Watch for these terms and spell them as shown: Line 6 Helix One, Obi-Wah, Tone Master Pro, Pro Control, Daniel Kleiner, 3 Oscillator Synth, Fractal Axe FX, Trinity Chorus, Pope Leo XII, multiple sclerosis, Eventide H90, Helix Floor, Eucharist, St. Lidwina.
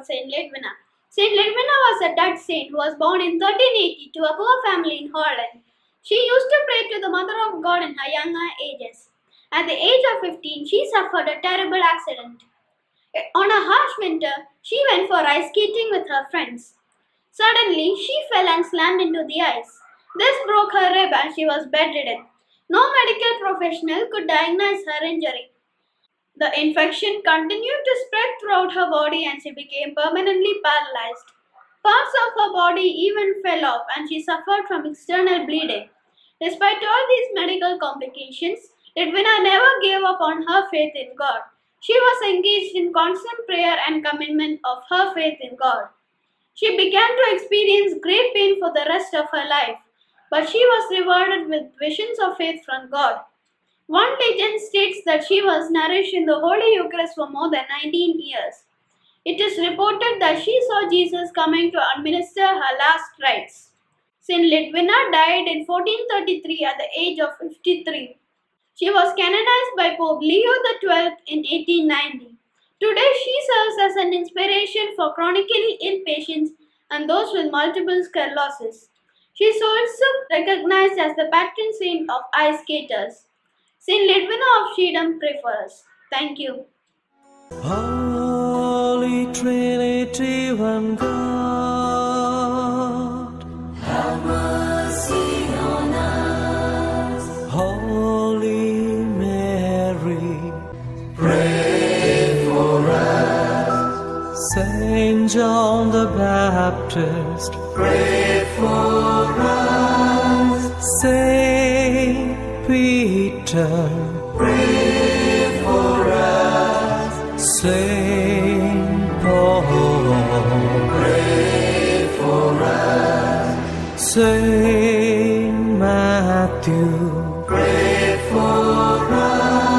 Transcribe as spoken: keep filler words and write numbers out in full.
of Saint Lidwina. Saint Lidwina was a Dutch saint who was born in thirteen eighty to a poor family in Holland. She used to pray to the Mother of God in her younger ages. At the age of fifteen, she suffered a terrible accident. On a harsh winter, she went for ice skating with her friends. Suddenly, she fell and slammed into the ice. This broke her rib and she was bedridden. No medical professional could diagnose her injury. The infection continued to spread throughout her body and she became permanently paralyzed. Parts of her body even fell off and she suffered from external bleeding. Despite all these medical complications, Lidwina never gave up on her faith in God. She was engaged in constant prayer and commitment of her faith in God. She began to experience great pain for the rest of her life, but she was rewarded with visions of faith from God. One legend states that she was nourished in the Holy Eucharist for more than nineteen years. It is reported that she saw Jesus coming to administer her last rites. Saint Lidwina died in fourteen thirty-three at the age of fifty-three. She was canonized by Pope Leo the twelfth in eighteen ninety. Today, she serves as an inspiration for chronically ill patients and those with multiple sclerosis. She is also recognized as the patron saint of ice skaters. Saint Lidwina of Schiedam, pray for us. Thank you. Holy Trinity, one God, have mercy on us. Holy Mary, pray for us. Saint John the Baptist, pray for us. Saint Peter, pray for us. Saint Paul, pray for us. Saint Matthew, pray for us.